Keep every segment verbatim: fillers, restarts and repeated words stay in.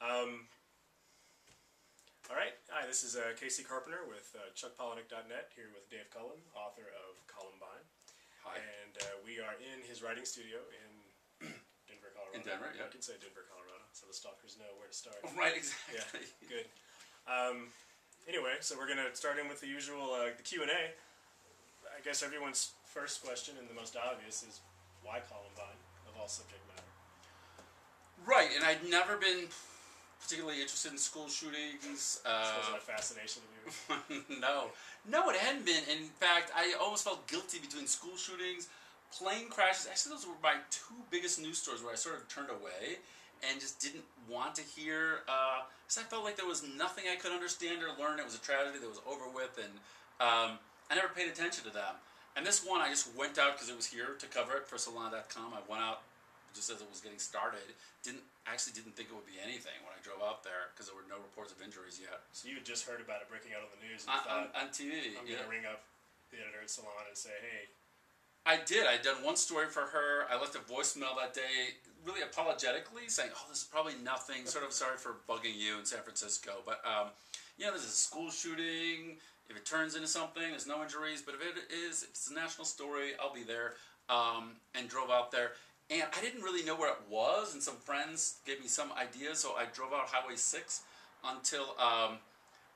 Um, all right. Hi, this is uh, Casey Carpenter with uh, Chuck Palahniuk dot net, here with Dave Cullen, author of Columbine. Hi. And uh, we are in his writing studio in Denver, Colorado. In Denver, yeah. I can say Denver, Colorado, so the stalkers know where to start. Right, exactly. Yeah, good. Um, anyway, so we're going to start in with the usual uh, the Q and A. I guess everyone's first question, and the most obvious, is why Columbine, of all subject matter? Right, and I'd never been particularly interested in school shootings. Uh, this wasn't a fascination of you? No. No, it hadn't been. In fact, I almost felt guilty between school shootings, plane crashes. Actually, those were my two biggest news stories where I sort of turned away and just didn't want to hear. Uh, because I felt like there was nothing I could understand or learn. It was a tragedy that was over with, and um, I never paid attention to them. And this one, I just went out because it was here to cover it for Salon dot com. I went out just as it was getting started. Didn't actually didn't think it would be anything when I drove out there because there were no reports of injuries yet. So you had just heard about it breaking out on the news and on, thought, on, on T V. I'm yeah. going to ring up the editor at Salon and say, hey. I did. I'd done one story for her. I left a voicemail that day, really apologetically, saying, oh, this is probably nothing. Sort of sorry for bugging you in San Francisco. But, um, you know, this is a school shooting. If it turns into something, there's no injuries. But if it is, if it's a national story, I'll be there. Um, and drove out there. And I didn't really know where it was, and some friends gave me some ideas, so I drove out Highway six until um,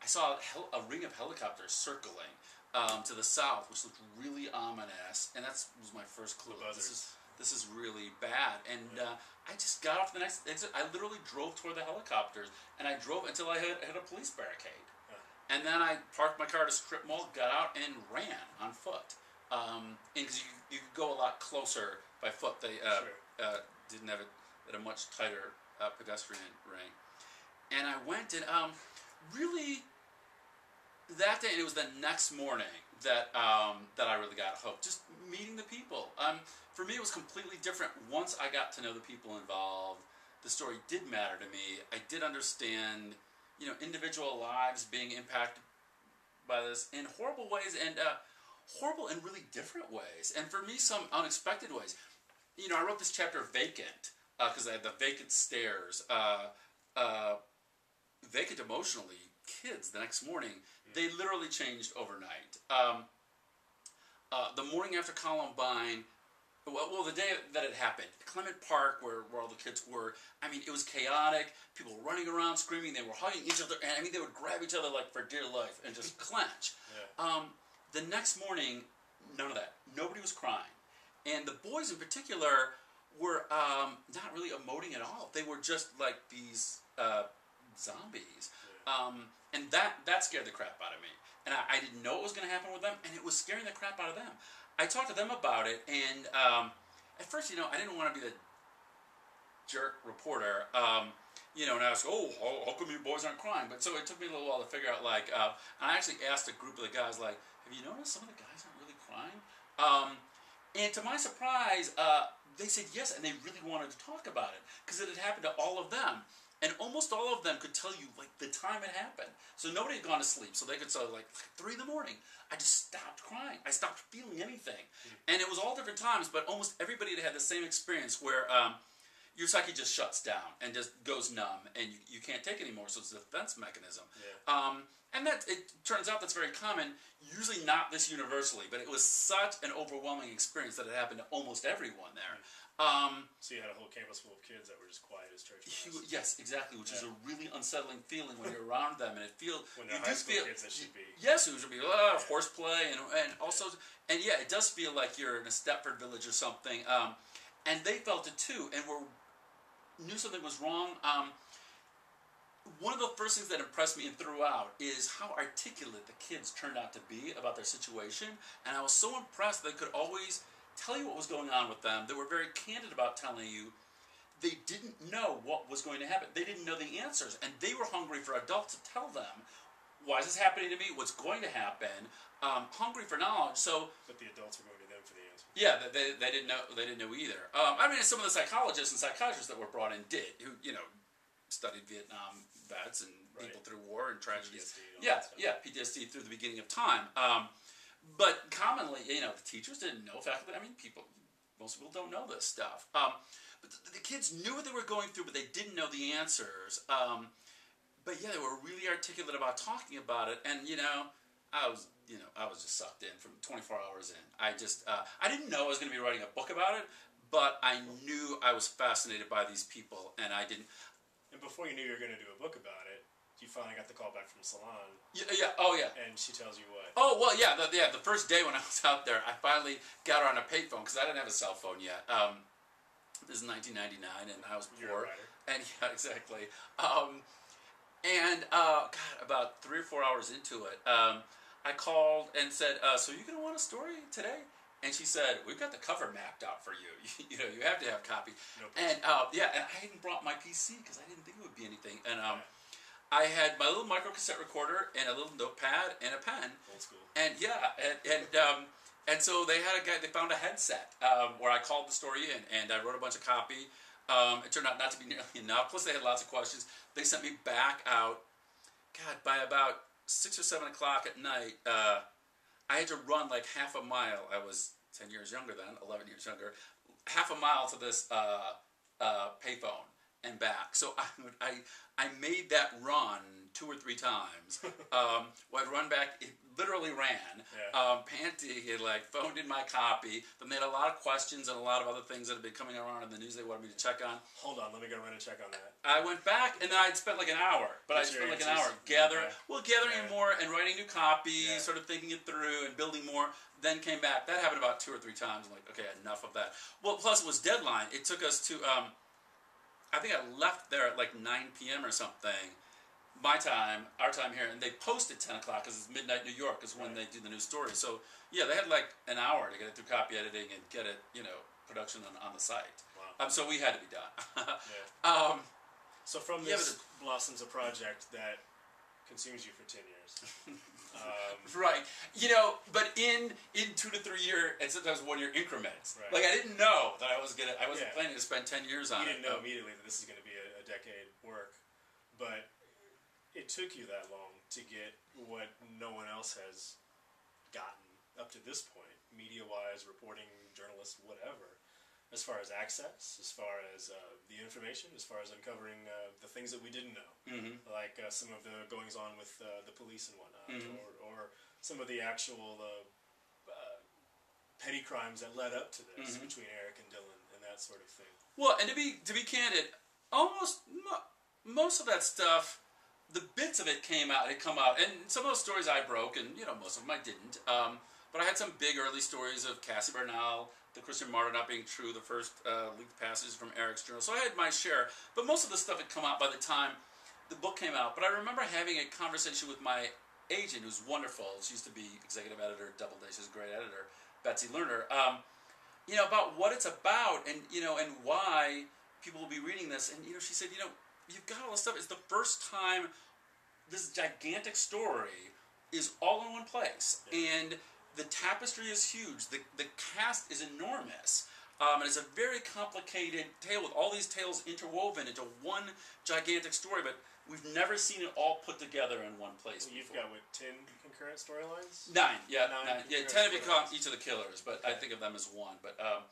I saw a, hel a ring of helicopters circling um, to the south, which looked really ominous, and that was my first clue. This is, this is really bad. And uh, I just got off the next exit. I literally drove toward the helicopters, and I drove until I hit, hit a police barricade. Huh. And then I parked my car at a strip mall, got out, and ran on foot. Um, and because you, you could go a lot closer by foot. They uh, sure. uh, didn't have it at a much tighter uh, pedestrian ring. And I went and um, really that day, and it was the next morning that um, that I really got hooked. Just meeting the people. Um, for me, it was completely different once I got to know the people involved. The story did matter to me. I did understand, you know, individual lives being impacted by this in horrible ways, and. Uh, horrible in really different ways, and for me some unexpected ways. You know, I wrote this chapter vacant because uh, I had the vacant stares, uh, uh, vacant emotionally. Kids the next morning, they literally changed overnight. Um, uh, the morning after Columbine, well, well, the day that it happened, Clement Park, where, where all the kids were, I mean, it was chaotic. People were running around screaming, they were hugging each other, and I mean, they would grab each other like for dear life and just clench. Yeah. Um, The next morning, none of that. Nobody was crying. And the boys in particular were um, not really emoting at all. They were just like these uh, zombies. Yeah. Um, and that, that scared the crap out of me. And I, I didn't know what was going to happen with them, and it was scaring the crap out of them. I talked to them about it, and um, at first, you know, I didn't want to be the jerk reporter. Um, You know, and I was like, oh, how, how come you boys aren't crying? But so it took me a little while to figure out, like, uh, and I actually asked a group of the guys, like, have you noticed some of the guys aren't really crying? Um, and to my surprise, uh, they said yes, and they really wanted to talk about it, because it had happened to all of them. And almost all of them could tell you, like, the time it happened. So nobody had gone to sleep, so they could say, like, three in the morning. I just stopped crying. I stopped feeling anything. Mm-hmm. And it was all different times, but almost everybody had had the same experience where... Um, your psyche just shuts down and just goes numb, and you, you can't take it anymore, so it's a defense mechanism. Yeah. Um, and that it turns out that's very common, usually not this universally, but it was such an overwhelming experience that it happened to almost everyone there. Um, so you had a whole campus full of kids that were just quiet as church mice. Yes, exactly, which yeah. is a really unsettling feeling when you're around them, and it feels... When they're you high school feel, kids, that should be... Yes, it should be uh, yeah. horseplay, and, and also... And yeah, it does feel like you're in a Stepford village or something, um, and they felt it too, and were... knew something was wrong. Um, one of the first things that impressed me and throughout is how articulate the kids turned out to be about their situation, and I was so impressed they could always tell you what was going on with them. They were very candid about telling you they didn't know what was going to happen. They didn't know the answers, and they were hungry for adults to tell them, why is this happening to me? What's going to happen? Um, hungry for knowledge, so... But the adults were going to them for the answer. Yeah, they, they didn't know They didn't know either. Um, I mean, some of the psychologists and psychiatrists that were brought in did, who, you know, studied Vietnam vets and right. people through war and tragedies. P T S D, yeah, yeah, P T S D through the beginning of time. Um, but commonly, you know, the teachers didn't know, faculty, I mean, people... Most people don't know this stuff. Um, but the, the kids knew what they were going through, but they didn't know the answers. Um, but yeah, they were really articulate about talking about it. And you know, I was, you know, I was just sucked in from twenty-four hours in. I just, uh, I didn't know I was going to be writing a book about it, but I knew I was fascinated by these people, and I didn't. And before you knew you were going to do a book about it, you finally got the call back from the salon. Yeah, yeah, oh yeah. And she tells you what? Oh, well, yeah, the, yeah, the first day when I was out there, I finally got her on a payphone because I didn't have a cell phone yet. Um, this is nineteen ninety-nine, and I was poor. You're a writer. And yeah, exactly. Um, and, uh, God, about three or four hours into it, um, I called and said, uh, so you're going to want a story today? And she said, we've got the cover mapped out for you. You know, you have to have a copy. No and, uh, yeah, and I hadn't brought my P C because I didn't think it would be anything. And, um... Yeah. I had my little micro cassette recorder and a little notepad and a pen. Old school. And yeah, and and, um, and so they had a guy. They found a headset um, where I called the story in, and I wrote a bunch of copy. Um, it turned out not to be nearly enough. Plus, they had lots of questions. They sent me back out. God, by about six or seven o'clock at night, uh, I had to run like half a mile. I was ten years younger then, eleven years younger. Half a mile to this uh, uh, payphone and back. So I I I made that run two or three times. Um, well, I'd run back, it literally ran, yeah. um, panting, and like phoned in my copy. Then they had a lot of questions and a lot of other things that had been coming around in the news they wanted me to check on. Hold on, let me go run and check on that. I went back, and then I'd spent like an hour. But I spent like an hour gathering, okay. well, gathering yeah. more and writing new copy, yeah. sort of thinking it through and building more. Then came back. That happened about two or three times. I'm like, okay, enough of that. Well, plus it was deadline. It took us to... Um, I think I left there at like nine P M or something, my time, our time here, and they posted ten o'clock because it's midnight New York is when right. they do the new story. So, yeah, they had like an hour to get it through copy editing and get it, you know, production on, on the site. Wow. Um, so we had to be done. yeah. um, so from this yeah, blossoms a project that consumes you for ten years. Um, right. You know, but in in two to three year and sometimes one year increments. Right. Like I didn't know that I was gonna I wasn't yeah. planning to spend ten years on it. You didn't it, know immediately that this is gonna be a, a decade work. But it took you that long to get what no one else has gotten up to this point, media wise, reporting, journalists, whatever. As far as access, as far as uh, the information, as far as uncovering uh, the things that we didn't know, mm-hmm. like uh, some of the goings-on with uh, the police and whatnot, mm-hmm. or, or some of the actual uh, uh, petty crimes that led up to this mm-hmm. between Eric and Dylan and that sort of thing. Well, and to be to be candid, almost mo most of that stuff, the bits of it came out, it come out, and some of those stories I broke, and you know most of them I didn't. Um, but I had some big early stories of Cassie Bernal. The Christian Martyr not being true, the first uh, leaked passages from Eric's journal. So I had my share, but most of the stuff had come out by the time the book came out. But I remember having a conversation with my agent, who's wonderful. She used to be executive editor at Doubleday. She's a great editor, Betsy Lerner. Um, you know, about what it's about and, you know, and why people will be reading this. And, you know, she said, you know, you've got all this stuff. It's the first time this gigantic story is all in one place. Yeah. And... the tapestry is huge. The, the cast is enormous. Um, and it's a very complicated tale with all these tales interwoven into one gigantic story, but we've never seen it all put together in one place well, You've before. got, what, ten concurrent storylines? Nine, yeah. Nine nine, yeah, ten if you count each of the killers, but okay. I think of them as one. But um,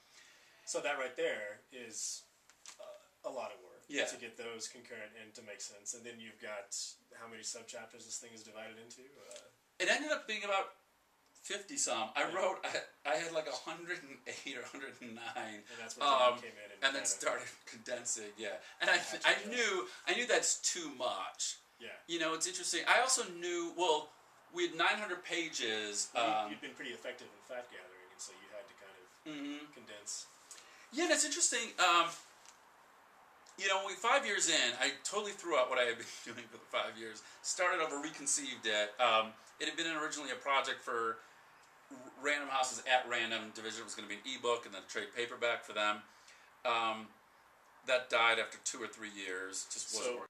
So that right there is uh, a lot of work yeah. to get those concurrent and to make sense. And then you've got how many subchapters this thing is divided into? Uh, it ended up being about... fifty some. I yeah. wrote, I, I had like a hundred and eight or a hundred and nine. And that's when um, came in. And, and then started condensing, yeah. And I, I knew, I knew that's too much. Yeah. You know, it's interesting. I also knew, well, we had nine hundred pages. Well, um, you'd been pretty effective in fact gathering, and so you had to kind of mm-hmm. condense. Yeah, that's interesting. Um, you know, we, five years in, I totally threw out what I had been doing for the five years. Started over, reconceived it. Um, it had been originally a project for... Random House was at Random. Division was going to be an ebook and then a trade paperback for them. Um, that died after two or three years. Just wasn't so, working.